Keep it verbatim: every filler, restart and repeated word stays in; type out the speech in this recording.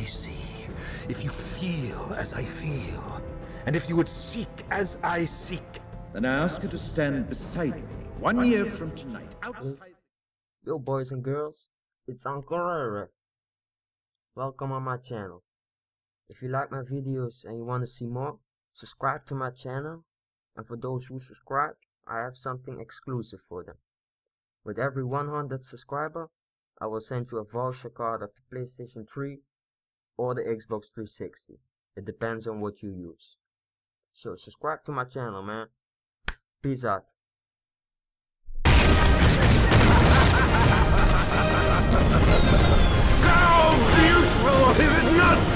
I see, if you feel as I feel, and if you would seek as I seek, then I ask you to stand beside me one year from tonight outside. Yo, boys and girls, it's Uncle RayRay. Welcome on my channel. If you like my videos and you want to see more, subscribe to my channel, and for those who subscribe, I have something exclusive for them. With every one hundred subscriber, I will send you a voucher card of the PlayStation three or the Xbox three sixty. It depends on what you use. So subscribe to my channel, man. Peace out. How beautiful is it not?